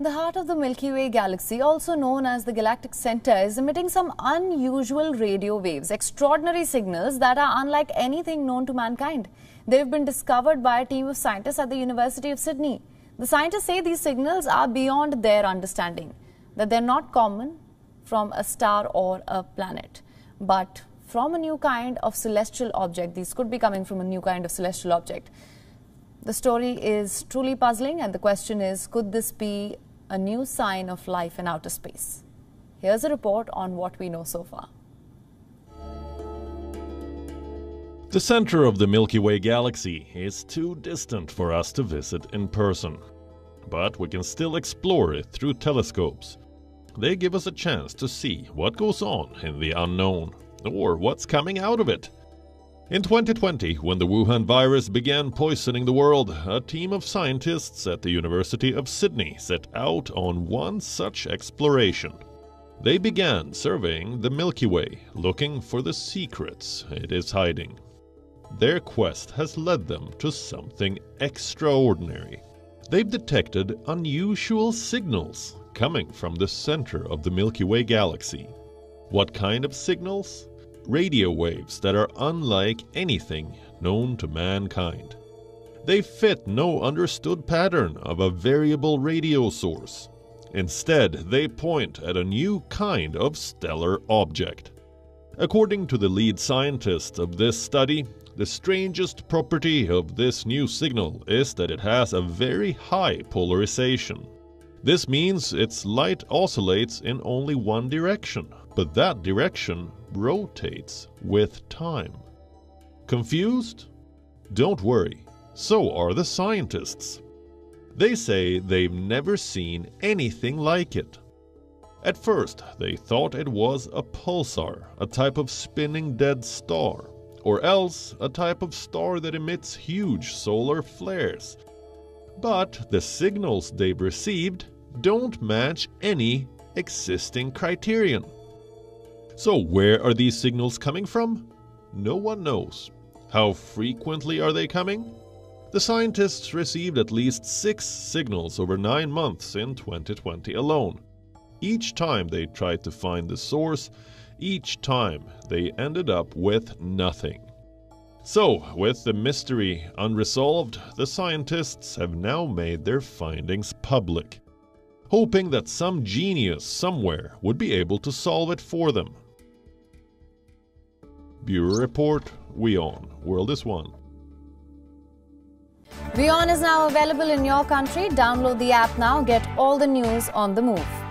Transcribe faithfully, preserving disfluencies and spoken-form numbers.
The heart of the Milky Way galaxy, also known as the Galactic Centre, is emitting some unusual radio waves, extraordinary signals that are unlike anything known to mankind. They've been discovered by a team of scientists at the University of Sydney. The scientists say these signals are beyond their understanding, that they're not common from a star or a planet, but from a new kind of celestial object. These could be coming from a new kind of celestial object. The story is truly puzzling, and the question is, could this be a new sign of life in outer space? Here's a report on what we know so far. The center of the Milky Way galaxy is too distant for us to visit in person, but we can still explore it through telescopes. They give us a chance to see what goes on in the unknown, or what's coming out of it. In twenty twenty, when the Wuhan virus began poisoning the world, a team of scientists at the University of Sydney set out on one such exploration. They began surveying the Milky Way, looking for the secrets it is hiding. Their quest has led them to something extraordinary. They've detected unusual signals coming from the center of the Milky Way galaxy. What kind of signals? Radio waves that are unlike anything known to mankind. They fit no understood pattern of a variable radio source. Instead, they point at a new kind of stellar object. According to the lead scientist of this study, the strangest property of this new signal is that it has a very high polarization. This means its light oscillates in only one direction, but that direction rotates with time. Confused? Don't worry, so are the scientists. They say they've never seen anything like it. At first, they thought it was a pulsar, a type of spinning dead star, or else a type of star that emits huge solar flares. But the signals they've received don't match any existing criterion. So where are these signals coming from? No one knows. How frequently are they coming? The scientists received at least six signals over nine months in twenty twenty alone. Each time they tried to find the source, each time they ended up with nothing. So, with the mystery unresolved, the scientists have now made their findings public, hoping that some genius somewhere would be able to solve it for them. Bureau Report, WION. World is One. WION is now available in your country. Download the app now. Get all the news on the move.